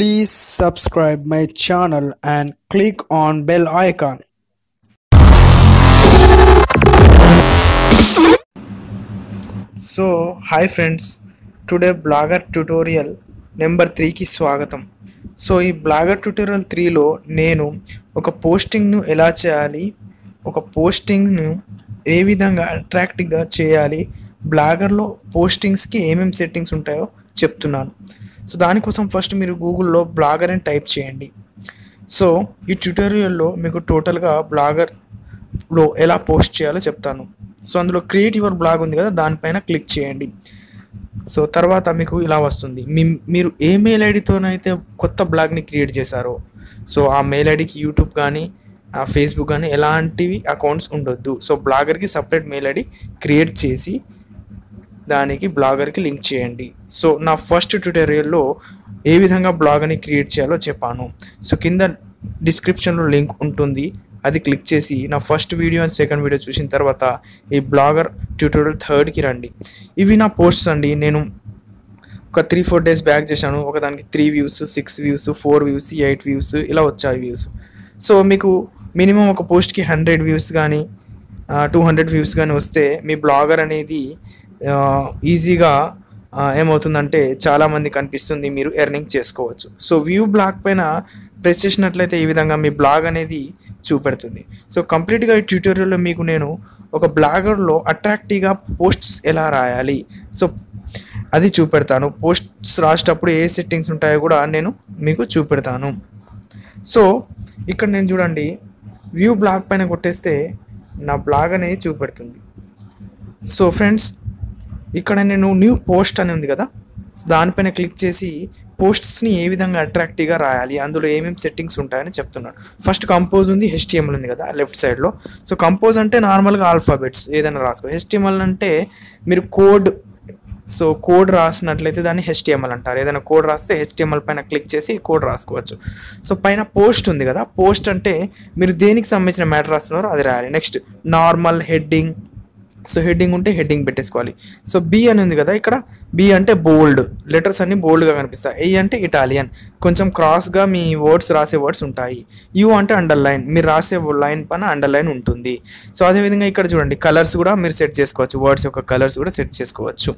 Please subscribe my channel and click on bell icon. So hi friends, today Blogger tutorial number 3 की स्वागतम। So ये Blogger tutorial 3 लो नेनु ఒక posting ను ఎలా చేయాలి, ఒక పోస్టింగ్ ను ఏ విధంగా అట్రాక్టివ్ గా చేయాలి, బ్లాగర్ లో పోస్టింగ్స్ కి ఏమేం సెట్టింగ్స్ ఉంటాయో చెప్తున్నాను। సో దాని కోసం ఫస్ట్ మీరు గూగుల్ లో బ్లాగర్ అని టైప్ చేయండి। సో ఈ ట్యుటోరియల్ లో మీకు టోటల్ గా బ్లాగర్ లో ఎలా పోస్ట్ చేయాలో చెప్తాను। సో అందులో క్రియేట్ యువర్ బ్లాగ్ ఉంది కదా, దానిపైన క్లిక్ చేయండి। సో తర్వాత మీకు ఇలా వస్తుంది, మీరు ఏ మెయిల్ ఐడితోనైతే కొత్త బ్లాగ్ ని క్రియేట్ చేశారో సో ఆ మెయిల్ ఐడికి యూట్యూబ్ కానీ ఆ ఫేస్బుక్ కానీ ఎలాంటివి అకౌంట్స్ ఉండొద్దు। సో బ్లాగర్కి సపరేట్ మెయిల్ ఐడి క్రియేట్ చేసి దానికి బ్లాగర్కి లింక్ చేయండి। సో నా ఫస్ట్ ట్యుటోరియల్లో ఏ విధంగా బ్లాగర్ని క్రియేట్ చేయాలో చెప్పాను। సో కింద డిస్క్రిప్షన్లో లింక్ ఉంటుంది, అది క్లిక్ చేసి నా first video and second video చూసిన తర్వాత ఈ బ్లాగర్ ట్యుటోరియల్ 3కి రండి। ఇవి నా పోస్ట్స్ అండి, నేను ఒక 3-4 డేస్ బ్యాక్ చేశాను। ఒకదానికి 3 వ్యూస్, 6 వ్యూస్, 4 వ్యూస్, 8 వ్యూస్ ఇలా వచ్చాయి వ్యూస్। సో మీకు మినిమం ఒక పోస్ట్కి 100 వ్యూస్ కానీ 200 వ్యూస్ కానీ వస్తే మీ బ్లాగర్ అనేది ఈజీగా ఏమవుతుందంటే చాలామంది కనిపిస్తుంది, మీరు ఎర్నింగ్ చేసుకోవచ్చు। సో వ్యూ బ్లాగ్ పైన ప్రెస్ చేసినట్లయితే ఈ విధంగా మీ బ్లాగ్ అనేది చూపెడుతుంది। సో కంప్లీట్గా ఈ ట్యూటోరియల్లో మీకు నేను ఒక బ్లాగర్లో అట్రాక్టివ్గా పోస్ట్స్ ఎలా రాయాలి సో అది చూపెడతాను। పోస్ట్స్ రాసేటప్పుడు ఏ సెట్టింగ్స్ ఉంటాయో కూడా నేను మీకు చూపెడతాను। సో ఇక్కడ నేను చూడండి వ్యూ బ్లాగ్ పైన కొట్టేస్తే నా బ్లాగ్ అనేది చూపెడుతుంది। సో ఫ్రెండ్స్ ఇక్కడ నేను న్యూ పోస్ట్ అని ఉంది కదా, దానిపైన క్లిక్ చేసి పోస్ట్స్ని ఏ విధంగా అట్రాక్టివ్గా రాయాలి, అందులో ఏమేమి సెట్టింగ్స్ ఉంటాయని చెప్తున్నాను। ఫస్ట్ కంపోజ్ ఉంది, HTML ఉంది కదా లెఫ్ట్ సైడ్లో। సో కంపోజ్ అంటే నార్మల్గా ఆల్ఫాబెట్స్ ఏదైనా రాసుకో, HTML అంటే మీరు కోడ్, సో కోడ్ రాసినట్లయితే దాన్ని HTML అంటారు। ఏదైనా కోడ్ రాస్తే HTML పైన క్లిక్ చేసి కోడ్ రాసుకోవచ్చు। సో పైన పోస్ట్ ఉంది కదా, పోస్ట్ అంటే మీరు దేనికి సంబంధించిన మ్యాటర్ రాస్తున్నారో అది రాయాలి। Next normal heading, so heading ఉంటే హెడ్డింగ్ పెట్టేసుకోవాలి। సో B అని ఉంది కదా, ఇక్కడ B అంటే బోల్డ్, లెటర్స్ అన్ని బోల్డ్గా కనిపిస్తాయి। A అంటే ఇటాలియన్, కొంచెం క్రాస్గా మీ వర్డ్స్ రాసే వర్డ్స్ ఉంటాయి। U అంటే అండర్లైన్, మీరు రాసే లైన్ పైన అండర్లైన్ ఉంటుంది। సో అదేవిధంగా ఇక్కడ చూడండి కలర్స్ కూడా మీరు సెట్ చేసుకోవచ్చు, వర్డ్స్ యొక్క కలర్స్ కూడా సెట్ చేసుకోవచ్చు।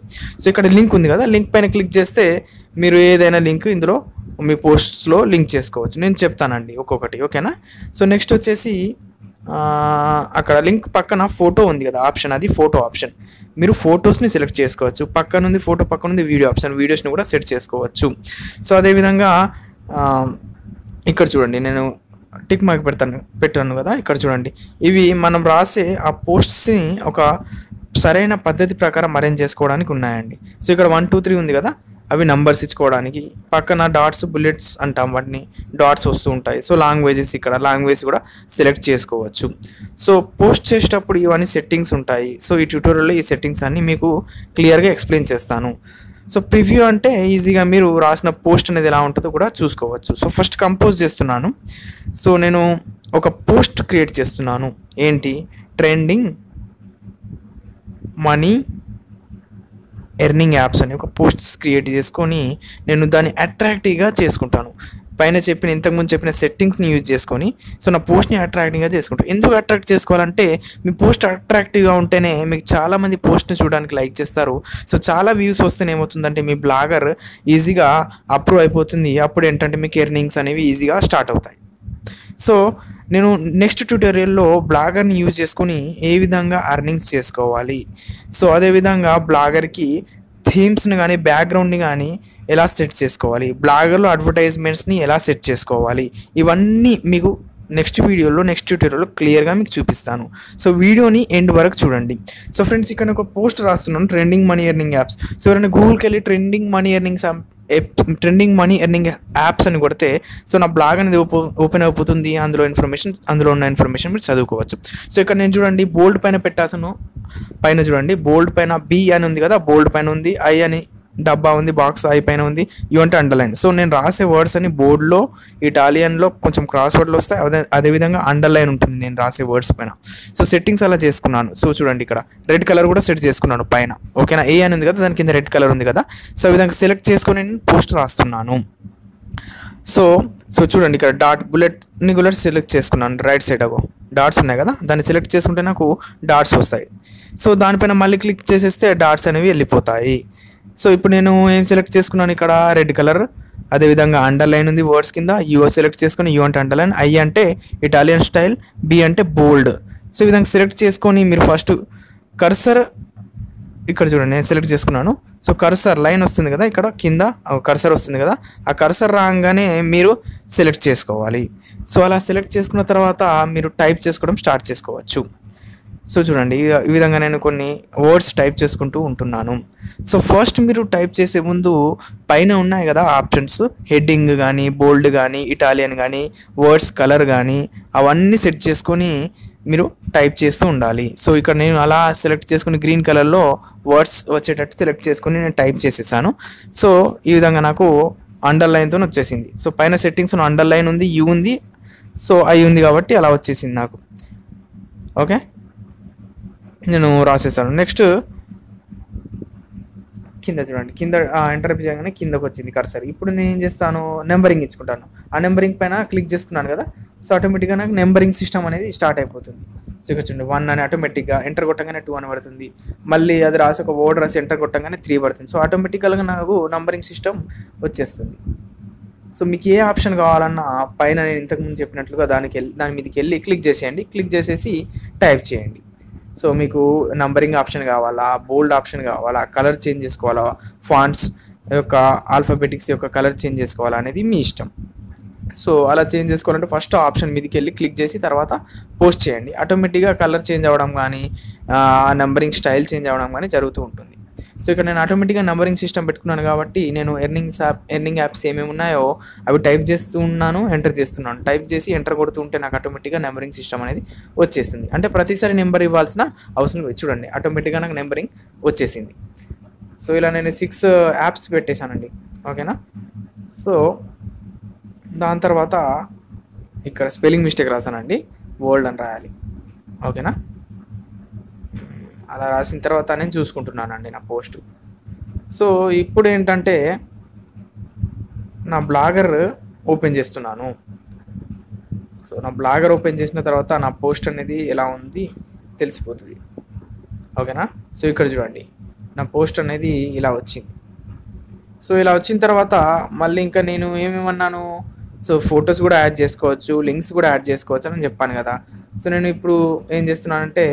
సో ఇక్కడ లింక్ ఉంది కదా, లింక్ పైన క్లిక్ చేస్తే మీరు ఏదైనా లింక్ ఇందులో మీ పోస్ట్స్లో లింక్ చేసుకోవచ్చు। నేను చెప్తానండి ఒక్కొక్కటి, ఓకేనా? సో నెక్స్ట్ వచ్చేసి అక్కడ లింక్ పక్కన ఫోటో ఉంది కదా ఆప్షన్, అది ఫోటో ఆప్షన్, మీరు ఫొటోస్ని సెలెక్ట్ చేసుకోవచ్చు। పక్కనుంది ఫోటో, పక్కనుంది వీడియో ఆప్షన్, వీడియోస్ని కూడా సెట్ చేసుకోవచ్చు। సో అదేవిధంగా ఇక్కడ చూడండి నేను టిక్ మార్క్ పెట్టాను కదా, ఇక్కడ చూడండి ఇవి మనం రాసే ఆ పోస్ట్స్ని ఒక సరైన పద్ధతి ప్రకారం అరేంజ్ చేసుకోవడానికి ఉన్నాయండి। సో ఇక్కడ 1, 2, 3 ఉంది కదా, అవి నంబర్స్ ఇచ్చుకోవడానికి, పక్కన డాట్స్ బుల్లెట్స్ అంటాం వాటిని, డాట్స్ వస్తూ ఉంటాయి। సో లాంగ్వేజెస్, ఇక్కడ లాంగ్వేజ్ కూడా సెలెక్ట్ చేసుకోవచ్చు। సో పోస్ట్ చేసేటప్పుడు ఇవన్నీ సెట్టింగ్స్ ఉంటాయి। సో ఈ ట్యూటోరియల్లో ఈ సెట్టింగ్స్ అన్నీ మీకు క్లియర్గా ఎక్స్ప్లెయిన్ చేస్తాను। సో ప్రివ్యూ అంటే ఈజీగా మీరు రాసిన పోస్ట్ అనేది ఎలా ఉంటుందో కూడా చూసుకోవచ్చు। సో ఫస్ట్ కంపోజ్ చేస్తున్నాను। సో నేను ఒక పోస్ట్ క్రియేట్ చేస్తున్నాను, ఏంటి ట్రెండింగ్ మనీ ఎర్నింగ్ యాప్స్ అని ఒక పోస్ట్స్ క్రియేట్ చేసుకొని నేను దాన్ని అట్రాక్టివ్గా చేసుకుంటాను। పైన చెప్పిన ఇంతకుముందు చెప్పిన సెట్టింగ్స్ని యూజ్ చేసుకొని సో నా పోస్ట్ని అట్రాక్టివ్గా చేసుకుంటాను। ఎందుకు అట్రాక్ట్ చేసుకోవాలంటే మీ పోస్ట్ అట్రాక్టివ్గా ఉంటేనే మీకు చాలామంది పోస్ట్ని చూడడానికి లైక్ చేస్తారు। సో చాలా వ్యూస్ వస్తేనే ఏమవుతుందంటే మీ బ్లాగర్ ఈజీగా అప్రూవ్ అయిపోతుంది, అప్పుడు ఏంటంటే మీకు ఎర్నింగ్స్ అనేవి ఈజీగా స్టార్ట్ అవుతాయి। సో నేను నెక్స్ట్ ట్యూటోరియల్లో బ్లాగర్ని యూజ్ చేసుకొని ఏ విధంగా ఎర్నింగ్స్ చేసుకోవాలి, సో అదేవిధంగా బ్లాగర్కి థీమ్స్ని కానీ బ్యాక్గ్రౌండ్ని కానీ ఎలా సెట్ చేసుకోవాలి, బ్లాగర్లో అడ్వర్టైజ్మెంట్స్ని ఎలా సెట్ చేసుకోవాలి, ఇవన్నీ మీకు నెక్స్ట్ వీడియోలో నెక్స్ట్ ట్యూటోరియల్లో క్లియర్గా మీకు చూపిస్తాను। సో వీడియోని ఎండ్ వరకు చూడండి। సో ఫ్రెండ్స్ ఇక్కడ ఒక పోస్ట్ రాస్తున్నాను, trending money earning apps. So ఎవరైనా గూగుల్కి వెళ్ళి ట్రెండింగ్ మనీ ఎర్నింగ్ యాప్స్ అని కొడితే సో నా బ్లాగ్ అనేది ఓపెన్ అయిపోతుంది। అందులో ఉన్న ఇన్ఫర్మేషన్ మీరు చదువుకోవచ్చు। సో ఇక్కడ నేను చూడండి బోల్డ్ పైన పెట్టాను, పైన చూడండి బోల్డ్ పైన B అని ఉంది కదా, బోల్డ్ పైన ఉంది, I అని డబ్బా ఉంది, బాక్స్ I పైన ఉంది, U అంటే అండర్లైన్। సో నేను రాసే వర్డ్స్ అని బోర్డ్లో ఇటాలియన్లో కొంచెం క్రాస్ వర్డ్లో వస్తాయి, అదేవిధంగా అండర్లైన్ ఉంటుంది నేను రాసే వర్డ్స్ పైన। సో సెట్టింగ్స్ అలా చేసుకున్నాను। సో చూడండి ఇక్కడ రెడ్ కలర్ కూడా సెట్ చేసుకున్నాను పైన, ఓకేనా? A అని ఉంది కదా, దాని కింద రెడ్ కలర్ ఉంది కదా, సో ఈ విధంగా సెలెక్ట్ చేసుకొని నేను పోస్ట్ రాస్తున్నాను। సో చూడండి ఇక్కడ డాట్ బుల్లెట్ని కూడా సెలెక్ట్ చేసుకున్నాను. రైట్ సైడ్ అగో డాట్స్ ఉన్నాయి కదా, దాన్ని సెలెక్ట్ చేసుకుంటే నాకు డాట్స్ వస్తాయి. సో దానిపైన మళ్ళీ క్లిక్ చేసేస్తే డాట్స్ అనేవి వెళ్ళిపోతాయి. సో ఇప్పుడు నేను ఏం సెలెక్ట్ చేసుకున్నాను, ఇక్కడ రెడ్ కలర్, అదేవిధంగా అండర్లైన్ ఉంది వర్డ్స్ కింద. యుఓ సెలెక్ట్ చేసుకొని యూ అంటే అండర్లైన్, ఐ అంటే ఇటాలియన్ స్టైల్, బి అంటే బోల్డ్. సో ఈ విధంగా సెలెక్ట్ చేసుకొని మీరు ఫస్ట్ కర్సర్ ఇక్కడ చూడండి నేను సెలెక్ట్ చేసుకున్నాను. సో కర్సర్ లైన్ వస్తుంది కదా, ఇక్కడ కింద కర్సర్ వస్తుంది కదా, ఆ కర్సర్ రాగానే మీరు సెలెక్ట్ చేసుకోవాలి. సో అలా సెలెక్ట్ చేసుకున్న తర్వాత మీరు టైప్ చేసుకోవడం స్టార్ట్ చేసుకోవచ్చు. సో చూడండి ఈ విధంగా నేను కొన్ని వర్డ్స్ టైప్ చేసుకుంటూ ఉంటున్నాను. సో ఫస్ట్ మీరు టైప్ చేసే ముందు పైన ఉన్నాయి కదా ఆప్షన్స్, హెడ్డింగ్ కానీ, బోల్డ్ కానీ, ఇటాలియన్ కానీ, వర్డ్స్ కలర్ కానీ అవన్నీ సెట్ చేసుకొని మీరు టైప్ చేస్తూ ఉండాలి. సో ఇక్కడ నేను అలా సెలెక్ట్ చేసుకుని గ్రీన్ కలర్లో వర్డ్స్ వచ్చేటట్టు సెలెక్ట్ చేసుకుని నేను టైప్ చేసేసాను. సో ఈ విధంగా నాకు అండర్లైన్తో వచ్చేసింది. సో పైన సెట్టింగ్స్ అండర్లైన్ ఉంది, యూ ఉంది, సో ఐ ఉంది కాబట్టి అలా వచ్చేసింది నాకు. ఓకే నేను రాసేసాను. నెక్స్ట్ కింద చూడండి, కింద ఎంటర్ చేయగానే కిందకు వచ్చింది కర్సర్. ఇప్పుడు నేను ఏం చేస్తాను, నెంబరింగ్ ఇచ్చుకుంటాను. ఆ నెంబరింగ్ పైన క్లిక్ చేస్తున్నాను కదా, సో ఆటోమేటిక్గా నాకు నెంబరింగ్ సిస్టమ్ అనేది స్టార్ట్ అయిపోతుంది. సో ఇక్కడ చూడండి 1 అని ఆటోమేటిక్గా ఎంటర్ కొట్టంగానే 2 అని పడుతుంది, మళ్ళీ అది రాసి ఒక వర్డ్ రాసి ఎంటర్ కొట్టంగానే 3 పడుతుంది. సో ఆటోమేటికల్గా నాకు నెంబరింగ్ సిస్టమ్ వచ్చేస్తుంది. సో మీకు ఏ ఆప్షన్ కావాలన్నా పైన నేను ఇంతకుముందు చెప్పినట్లుగా దాని మీదకి వెళ్ళి క్లిక్ చేసేయండి. క్లిక్ చేసేసి టైప్ చేయండి. సో మీకు నంబరింగ్ ఆప్షన్ కావాలా, బోల్డ్ ఆప్షన్ కావాలా, కలర్ చేంజ్ చేసుకోవాలా, ఫాంట్స్ యొక్క ఆల్ఫాబెటిక్స్ యొక్క కలర్ చేంజ్ చేసుకోవాలా అనేది మీ ఇష్టం. సో అలా చేంజ్ చేసుకోవాలంటే ఫస్ట్ ఆప్షన్ మీదకి వెళ్ళి క్లిక్ చేసి తర్వాత పోస్ట్ చేయండి. ఆటోమేటిక్గా కలర్ చేంజ్ అవ్వడం కానీ ఆ నంబరింగ్ స్టైల్ చేంజ్ అవ్వడం కానీ జరుగుతూ ఉంటుంది. సో ఇక్కడ నేను ఆటోమేటిక్గా నంబరింగ్ సిస్టమ్ పెట్టుకున్నాను కాబట్టి నేను ఎర్నింగ్ యాప్స్ ఏమేమి ఉన్నాయో అవి టైప్ చేస్తూ ఉన్నాను, ఎంటర్ చేస్తున్నాను. టైప్ చేసి ఎంటర్ కొడుతూ ఉంటే నాకు ఆటోమేటిక్గా నంబరింగ్ సిస్టమ్ అనేది వచ్చేస్తుంది. అంటే ప్రతిసారి నెంబర్ ఇవ్వాల్సిన అవసరం లేదు. చూడండి ఆటోమేటిక్గా నాకు నెంబరింగ్ వచ్చేసింది. సో ఇలా నేను 6 యాప్స్ పెట్టేశానండి. ఓకేనా. సో దాని తర్వాత ఇక్కడ స్పెల్లింగ్ మిస్టేక్ రాసానండి, బోల్డ్ అని రాయాలి. ఓకేనా. అలా రాసిన తర్వాత నేను చూసుకుంటున్నానండి నా పోస్ట్. సో ఇప్పుడు ఏంటంటే నా బ్లాగర్ ఓపెన్ చేస్తున్నాను. సో నా బ్లాగర్ ఓపెన్ చేసిన తర్వాత నా పోస్ట్ అనేది ఎలా ఉంది తెలిసిపోతుంది. ఓకేనా. సో ఇక్కడ చూడండి నా పోస్ట్ అనేది ఇలా వచ్చింది. సో ఇలా వచ్చిన తర్వాత మళ్ళీ ఇంకా నేను ఏమేమన్నాను, సో ఫొటోస్ కూడా యాడ్ చేసుకోవచ్చు, లింక్స్ కూడా యాడ్ చేసుకోవచ్చు అని చెప్పాను కదా. సో నేను ఇప్పుడు ఏం చేస్తున్నానంటే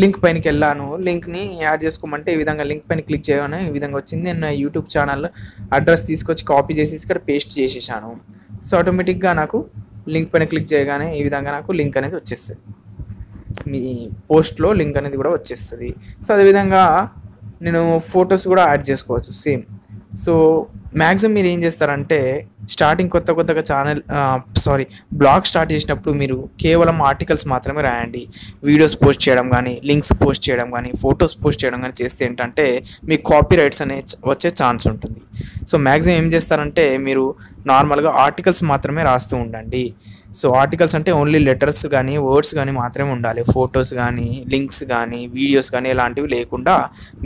లింక్ పైనకి వెళ్ళాను, లింక్ని యాడ్ చేసుకోమంటే ఈ విధంగా లింక్ పైన క్లిక్ చేయగానే ఈ విధంగా వచ్చింది. నేను నా యూట్యూబ్ ఛానల్ అడ్రస్ తీసుకొచ్చి కాపీ చేసి ఇక్కడ పేస్ట్ చేసేసాను. సో ఆటోమేటిక్గా నాకు లింక్ పైన క్లిక్ చేయగానే ఈ విధంగా నాకు లింక్ అనేది వచ్చేస్తుంది, మీ పోస్ట్లో లింక్ అనేది కూడా వచ్చేస్తుంది. సో అదేవిధంగా నేను ఫొటోస్ కూడా యాడ్ చేసుకోవచ్చు సేమ్. సో మ్యాక్సిమం మీరు ఏం చేస్తారంటే స్టార్టింగ్ కొత్తగా బ్లాగ్ స్టార్ట్ చేసినప్పుడు మీరు కేవలం ఆర్టికల్స్ మాత్రమే రాయండి. వీడియోస్ పోస్ట్ చేయడం కానీ, లింక్స్ పోస్ట్ చేయడం కానీ, ఫొటోస్ పోస్ట్ చేయడం కానీ చేస్తే ఏంటంటే మీకు కాపీ రైట్స్ అనే వచ్చే ఛాన్స్ ఉంటుంది. సో మ్యాక్సిమం ఏం చేస్తారంటే మీరు నార్మల్గా ఆర్టికల్స్ మాత్రమే రాస్తూ ఉండండి. సో ఆర్టికల్స్ అంటే ఓన్లీ లెటర్స్ కానీ, వర్డ్స్ కానీ మాత్రమే ఉండాలి. ఫొటోస్ కానీ, లింక్స్ కానీ, వీడియోస్ కానీ ఇలాంటివి లేకుండా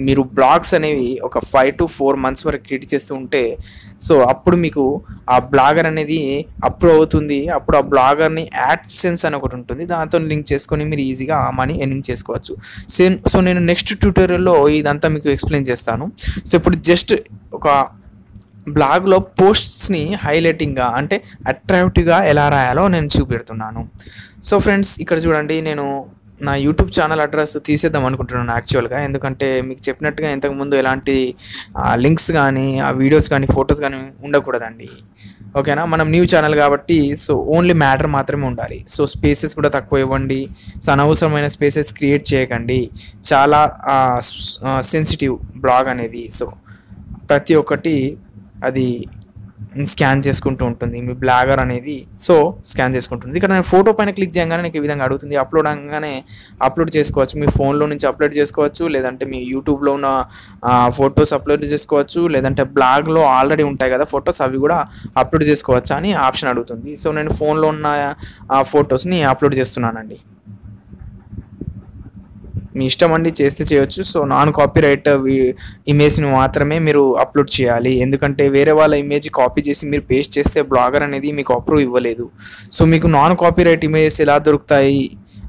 మీరు బ్లాగ్స్ అనేవి ఒక 5 to 4 months వరకు క్రియేట్ చేస్తూ ఉంటే సో అప్పుడు మీకు ఆ బ్లాగర్ అనేది అప్రూవ్ అవుతుంది. అప్పుడు ఆ బ్లాగర్ని యాడ్సెన్స్ అని ఒకటి ఉంటుంది, దాంతో లింక్ చేసుకొని మీరు ఈజీగా మనీ ఎర్నింగ్ చేసుకోవచ్చు. సో నేను నెక్స్ట్ ట్యూటోరియల్లో ఇదంతా మీకు ఎక్స్ప్లెయిన్ చేస్తాను. సో ఇప్పుడు జస్ట్ ఒక బ్లాగ్లో పోస్ట్స్ని హైలైటింగ్గా అంటే అట్రాక్టివ్గా ఎలా రాయాలో నేను చూపెడుతున్నాను. సో ఫ్రెండ్స్ ఇక్కడ చూడండి నేను నా యూట్యూబ్ ఛానల్ అడ్రస్ తీసేద్దాం అనుకుంటున్నాను యాక్చువల్గా, ఎందుకంటే మీకు చెప్పినట్టుగా ఇంతకుముందు ఎలాంటి లింక్స్ కానీ, ఆ వీడియోస్ కానీ, ఫొటోస్ కానీ ఉండకూడదండి. ఓకేనా. మనం న్యూ ఛానల్ కాబట్టి సో ఓన్లీ మ్యాటర్ మాత్రమే ఉండాలి. సో స్పేసెస్ కూడా తక్కువ ఇవ్వండి, సో అనవసరమైన స్పేసెస్ క్రియేట్ చేయకండి. చాలా సెన్సిటివ్ బ్లాగ్ అనేది. సో ప్రతి ఒక్కటి అది స్కాన్ చేసుకుంటూ ఉంటుంది మీ బ్లాగర్ అనేది. సో స్కాన్ చేసుకుంటుంది. ఇక్కడ నేను ఫోటో పైన క్లిక్ చేయగానే నాకు ఈ విధంగా అడుగుతుంది. అప్లోడ్ అనగానే అప్లోడ్ చేసుకోవచ్చు, మీ ఫోన్లో నుంచి అప్లోడ్ చేసుకోవచ్చు, లేదంటే మీ యూట్యూబ్లో ఉన్న ఫొటోస్ అప్లోడ్ చేసుకోవచ్చు, లేదంటే బ్లాగ్లో ఆల్రెడీ ఉంటాయి కదా ఫొటోస్ అవి కూడా అప్లోడ్ చేసుకోవచ్చు అని ఆప్షన్ అడుగుతుంది. సో నేను ఫోన్లో ఉన్న ఆ ఫొటోస్ని అప్లోడ్ చేస్తున్నానండి. మీ ఇష్టం అండి, చేస్తే చేయొచ్చు. సో నాన్ కాపీరైట్ ఇమేజ్ని మాత్రమే మీరు అప్లోడ్ చేయాలి, ఎందుకంటే వేరే వాళ్ళ ఇమేజ్ కాపీ చేసి మీరు పేస్ట్ చేస్తే బ్లాగర్ అనేది మీకు అప్రూవ్ ఇవ్వలేదు. సో మీకు నాన్ కాపీరైట్ ఇమేజెస్ ఎలా దొరుకుతాయి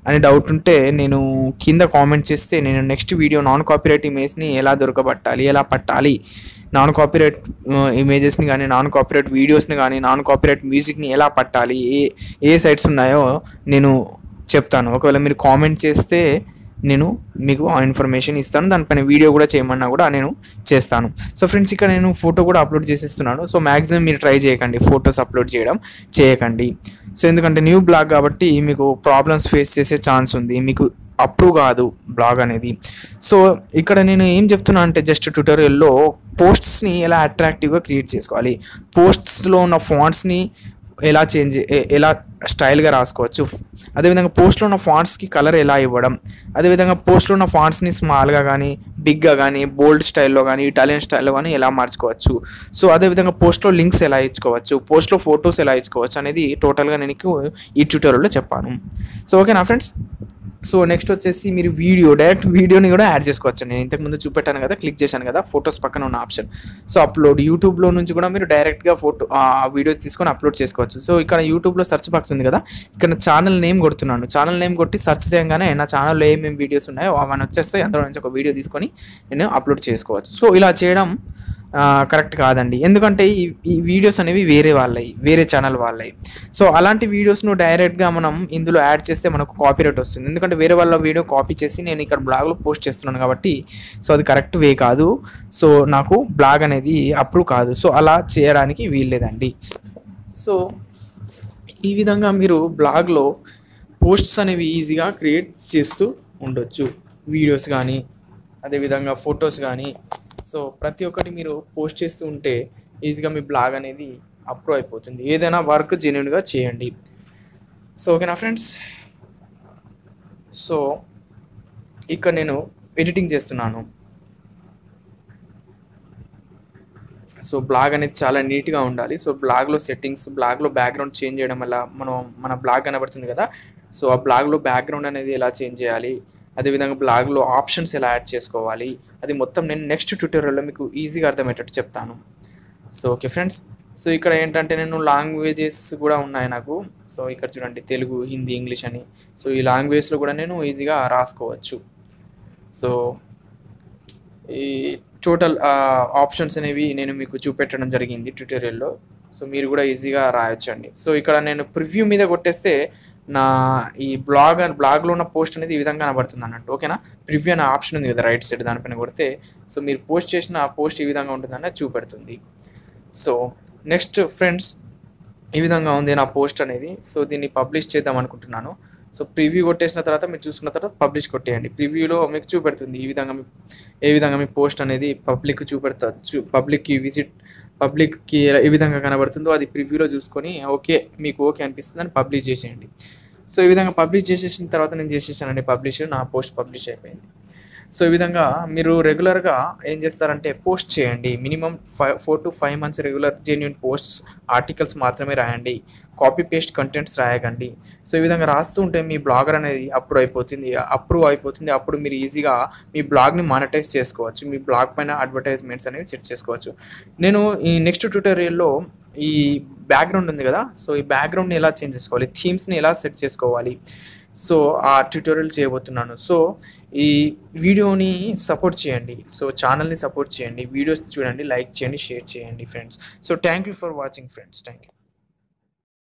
అని డౌట్ ఉంటే నేను కింద కామెంట్ చేస్తే నేను నెక్స్ట్ వీడియో నాన్ కాపీరైట్ ఇమేజ్ని ఎలా దొరకబట్టాలి, ఎలా పట్టాలి, నాన్ కాపీరైట్ ఇమేజెస్ని కానీ నాన్ కాపీరైట్ వీడియోస్ని కానీ నాన్ కాపీరైట్ మ్యూజిక్ని ఎలా పట్టాలి, ఏ సైట్స్ ఉన్నాయో నేను చెప్తాను. ఒకవేళ మీరు కామెంట్ చేస్తే నేను మీకు ఆ ఇన్ఫర్మేషన్ ఇస్తాను, దానిపైన వీడియో కూడా చేయమన్నా కూడా నేను చేస్తాను. సో ఫ్రెండ్స్, ఇక్కడ నేను ఫోటో కూడా అప్లోడ్ చేసేస్తున్నాను. సో మ్యాక్సిమం మీరు ట్రై చేయకండి, ఫొటోస్ అప్లోడ్ చేయడం చేయకండి. సో ఎందుకంటే న్యూ బ్లాగ్ కాబట్టి మీకు ప్రాబ్లమ్స్ ఫేస్ చేసే ఛాన్స్ ఉంది, మీకు అప్రూవ్ కాదు బ్లాగ్ అనేది. సో ఇక్కడ నేను ఏం చెప్తున్నా అంటే జస్ట్ ట్యూటోరియల్లో పోస్ట్స్ని ఎలా అట్రాక్టివ్గా క్రియేట్ చేసుకోవాలి, పోస్ట్స్లో ఉన్న ఫాంట్స్ని ఎలా స్టైల్గా రాసుకోవచ్చు, అదేవిధంగా పోస్ట్లో ఉన్న ఫాంట్స్కి కలర్ ఎలా ఇవ్వడం, అదేవిధంగా పోస్ట్లో ఉన్న ఫాంట్స్ని స్మాల్గా కానీ బిగ్గా కానీ బోల్డ్ స్టైల్లో కానీ ఇటాలియన్ స్టైల్లో కానీ ఎలా మార్చుకోవచ్చు, సో అదేవిధంగా పోస్ట్లో లింక్స్ ఎలా ఇచ్చుకోవచ్చు, పోస్ట్లో ఫొటోస్ ఎలా ఇచ్చుకోవచ్చు అనేది టోటల్గా నేను ఈ ట్యూటోరియల్లో చెప్పాను. సో ఓకేనా ఫ్రెండ్స్. సో నెక్స్ట్ వచ్చేసి మీరు డైరెక్ట్ వీడియోని కూడా యాడ్ చేసుకోవచ్చు. నేను ఇంతకుముందు చూపెట్టాను కదా, క్లిక్ చేశాను కదా ఫొటోస్ పక్కన ఉన్న ఆప్షన్. సో అప్లోడ్ యూట్యూబ్లో నుంచి కూడా మీరు డైరెక్ట్గా వీడియోస్ తీసుకొని అప్లోడ్ చేసుకోవచ్చు. సో ఇక్కడ యూట్యూబ్లో సెర్చ్ బాక్స్ ఉంది కదా, ఇక్కడ ఛానల్ నేమ్ కొడుతున్నాను. ఛానల్ నేమ్ కొట్టి సెర్చ్ చేయగానే నా ఛానల్లో ఏమేమి వీడియోస్ ఉన్నాయో అవన్నీ వచ్చేస్తాయి. అందులో నుంచి ఒక వీడియో తీసుకొని నేను అప్లోడ్ చేసుకోవచ్చు. సో ఇలా చేయడం కరెక్ట్ కాదండి, ఎందుకంటే ఈ వీడియోస్ అనేవి వేరే వాళ్ళవి, వేరే ఛానల్ వాళ్ళవి. సో అలాంటి వీడియోస్ను డైరెక్ట్గా మనం ఇందులో యాడ్ చేస్తే మనకు కాపీరైట్ వస్తుంది, ఎందుకంటే వేరే వాళ్ళ వీడియో కాపీ చేసి నేను ఇక్కడ బ్లాగ్లో పోస్ట్ చేస్తున్నాను కాబట్టి. సో అది కరెక్ట్ వే కాదు, సో నాకు బ్లాగ్ అనేది అప్రూవ్ కాదు. సో అలా చేయడానికి వీల్లేదండి. సో ఈ విధంగా మీరు బ్లాగ్లో పోస్ట్స్ అనేవి ఈజీగా క్రియేట్ చేస్తూ ఉండొచ్చు, వీడియోస్ కానీ అదేవిధంగా ఫొటోస్ కానీ. సో ప్రతి ఒక్కటి మీరు పోస్ట్ చేస్తూ ఉంటే ఈజీగా మీ బ్లాగ్ అనేది అప్రూవ్ అయిపోతుంది. ఏదైనా వర్క్ జెన్యూన్గా చేయండి. సో ఓకేనా ఫ్రెండ్స్. సో ఇక్కడ నేను ఎడిటింగ్ చేస్తున్నాను. సో బ్లాగ్ అనేది చాలా నీట్గా ఉండాలి. సో బ్లాగ్లో సెట్టింగ్స్, బ్లాగ్లో బ్యాక్గ్రౌండ్ చేంజ్ చేయడం వల్ల మన బ్లాగ్ కనబడుతుంది కదా. సో ఆ బ్లాగ్లో బ్యాక్గ్రౌండ్ అనేది ఎలా చేంజ్ చేయాలి, అదేవిధంగా బ్లాగ్లో ఆప్షన్స్ ఎలా యాడ్ చేసుకోవాలి, అది మొత్తం నేను నెక్స్ట్ ట్యూటోరియల్లో మీకు ఈజీగా అర్థమయ్యేటట్టు చెప్తాను. So okay friends. సో ఇక్కడ ఏంటంటే నేను లాంగ్వేజెస్ కూడా ఉన్నాయి నాకు. సో ఇక్కడ చూడండి తెలుగు, హిందీ, ఇంగ్లీష్ అని. సో ఈ లాంగ్వేజ్లో కూడా నేను ఈజీగా రాసుకోవచ్చు. సో ఈ టోటల్ ఆప్షన్స్ అనేవి నేను మీకు చూపెట్టడం జరిగింది ట్యూటోరియల్లో. సో మీరు కూడా ఈజీగా రాయొచ్చండి. సో ఇక్కడ నేను ప్రివ్యూ మీద కొట్టేస్తే నా ఈ బ్లాగ్లో ఉన్న పోస్ట్ అనేది ఈ విధంగా కనబడుతుంది అన్నట్టు. ఓకేనా, ప్రివ్యూ అనే ఆప్షన్ ఉంది కదా రైట్ సైడ్, దానిపైన కొడితే సో మీరు పోస్ట్ చేసిన ఆ పోస్ట్ ఈ విధంగా ఉంటుందని చూపెడుతుంది. సో నెక్స్ట్ ఫ్రెండ్స్, ఈ విధంగా ఉంది నా పోస్ట్ అనేది. సో దీన్ని పబ్లిష్ చేద్దాం అనుకుంటున్నాను. సో ప్రివ్యూ కొట్టేసిన తర్వాత మీరు చూసుకున్న తర్వాత పబ్లిష్ కొట్టేయండి. ప్రివ్యూలో మీకు చూపెడుతుంది ఈ విధంగా ఏ విధంగా మీ పోస్ట్ అనేది పబ్లిక్ పబ్లిక్కి ఏ విధంగా కనబడుతుందో అది ప్రివ్యూలో చూసుకొని ఓకే మీకు ఓకే అనిపిస్తుంది అని పబ్లిష్ చేసేయండి. సో ఈ విధంగా పబ్లిష్ చేసేసిన తర్వాత నేను చేసేసానండి పబ్లిష్, నా పోస్ట్ పబ్లిష్ అయిపోయింది. సో ఈ విధంగా మీరు రెగ్యులర్గా ఏం చేస్తారంటే పోస్ట్ చేయండి. Minimum 4 to 5 months regular genuine posts, articles మాత్రమే రాయండి, కాపీ పేస్ట్ కంటెంట్స్ రాయకండి. సో ఈ విధంగా రాస్తూ ఉంటే మీ బ్లాగర్ అనేది అప్రూవ్ అయిపోతుంది. అప్పుడు మీరు ఈజీగా మీ బ్లాగ్ని మానిటైజ్ చేసుకోవచ్చు, మీ బ్లాగ్ పైన అడ్వర్టైజ్మెంట్స్ అనేవి సెట్ చేసుకోవచ్చు. నేను ఈ నెక్స్ట్ ట్యూటోరియల్లో ఈ బ్యాక్గ్రౌండ్ ఉంది కదా, సో ఈ బ్యాక్గ్రౌండ్ని ఎలా చేంజ్ చేసుకోవాలి, థీమ్స్ని ఎలా సెట్ చేసుకోవాలి, సో ఆ ట్యూటోరియల్ చేయబోతున్నాను. సో ఈ వీడియోని సపోర్ట్ చేయండి, సో ఛానల్ని సపోర్ట్ చేయండి, వీడియోస్ చూడండి, లైక్ చేయండి, షేర్ చేయండి friends. So thank you for watching friends, thank you.